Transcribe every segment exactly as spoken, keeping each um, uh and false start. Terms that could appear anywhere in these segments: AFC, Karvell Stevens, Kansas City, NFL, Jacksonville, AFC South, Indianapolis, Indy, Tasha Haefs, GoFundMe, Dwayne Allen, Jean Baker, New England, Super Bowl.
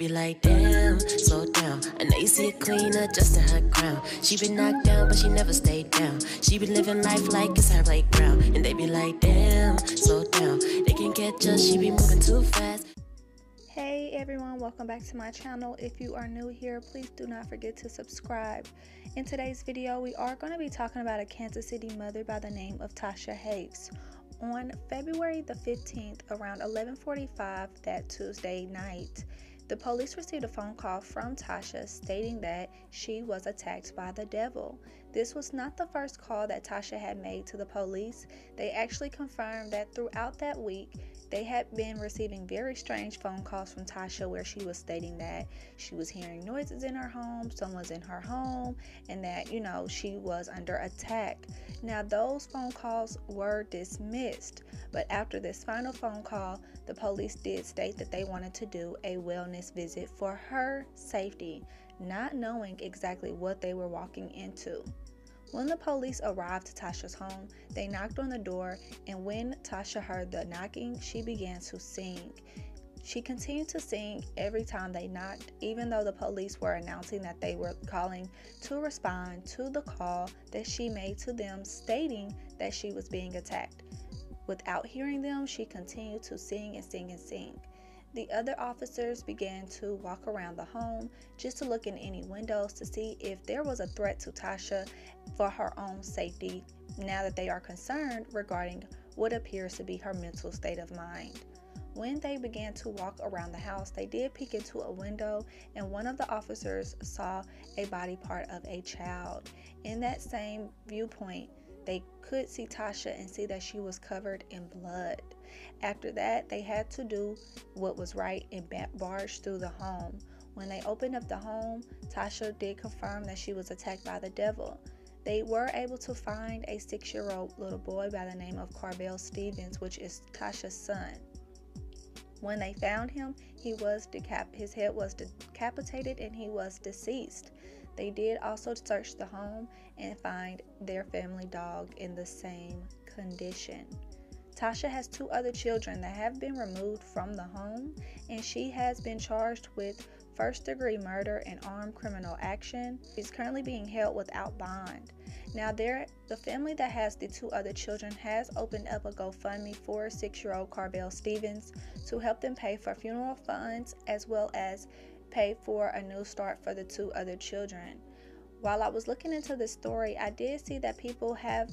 Be like, damn, slow down. I know you see a queen adjusting her crown. She been knocked down, but she never stayed down. She be living life like it's her playground. And they be like, damn, slow down. They can catch us, she be moving too fast. Hey everyone, welcome back to my channel. If you are new here, please do not forget to subscribe. In today's video, we are going to be talking about a Kansas City mother by the name of Tasha Haefs. On February the fifteenth, around eleven forty-five that Tuesday night, the police received a phone call from Tasha stating that she was attacked by the devil. This was not the first call that Tasha had made to the police. They actually confirmed that throughout that week, they had been receiving very strange phone calls from Tasha where she was stating that she was hearing noises in her home, someone's in her home, and that, you know, she was under attack. Now, those phone calls were dismissed, but after this final phone call, the police did state that they wanted to do a wellness visit for her safety, not knowing exactly what they were walking into. When the police arrived to Tasha's home, they knocked on the door, and when Tasha heard the knocking, she began to sing. She continued to sing every time they knocked, even though the police were announcing that they were calling to respond to the call that she made to them stating that she was being attacked. Without hearing them, she continued to sing and sing and sing. The other officers began to walk around the home just to look in any windows to see if there was a threat to Tasha for her own safety, now that they are concerned regarding what appears to be her mental state of mind. When they began to walk around the house, they did peek into a window, and one of the officers saw a body part of a child. In that same viewpoint, they could see Tasha and see that she was covered in blood. After that, they had to do what was right and barge through the home. When they opened up the home, Tasha did confirm that she was attacked by the devil. They were able to find a six-year-old little boy by the name of Karvell Stevens, which is Tasha's son. When they found him, he was decap- his head was decapitated and he was deceased. They did also search the home and find their family dog in the same condition. Tasha has two other children that have been removed from the home, and she has been charged with first-degree murder and armed criminal action. She's currently being held without bond. Now, there, the family that has the two other children has opened up a GoFundMe for six-year-old Karvell Stevens to help them pay for funeral funds as well as pay for a new start for the two other children. While I was looking into this story, I did see that people have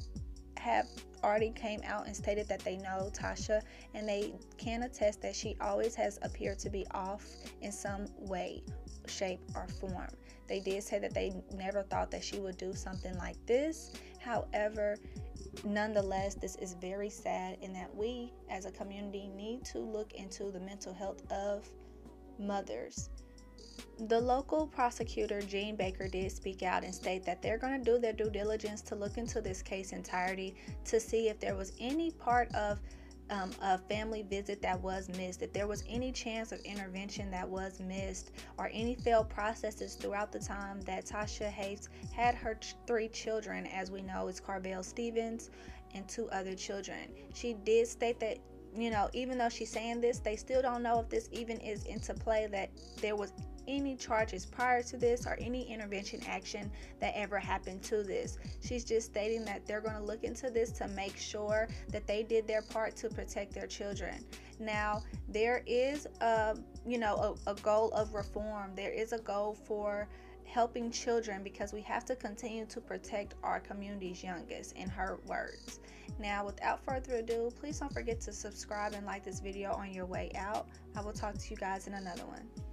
have already came out and stated that they know Tasha, and they can attest that she always has appeared to be off in some way, shape, or form. They did say that they never thought that she would do something like this. However, nonetheless, this is very sad, in that we as a community need to look into the mental health of mothers. The local prosecutor, Jean Baker, did speak out and state that they're going to do their due diligence to look into this case entirety to see if there was any part of um, a family visit that was missed, if there was any chance of intervention that was missed, or any failed processes throughout the time that Tasha Haefs had her ch three children. As we know, it's Karvell Stevens and two other children. She did state that, you know, even though she's saying this, they still don't know if this even is into play, that there was any charges prior to this or any intervention action that ever happened to this. She's just stating that they're going to look into this to make sure that they did their part to protect their children. Now, there is a, you know, a, a goal of reform. There is a goal for helping children, because we have to continue to protect our community's youngest, in her words. Now, without further ado, please don't forget to subscribe and like this video on your way out. I will talk to you guys in another one.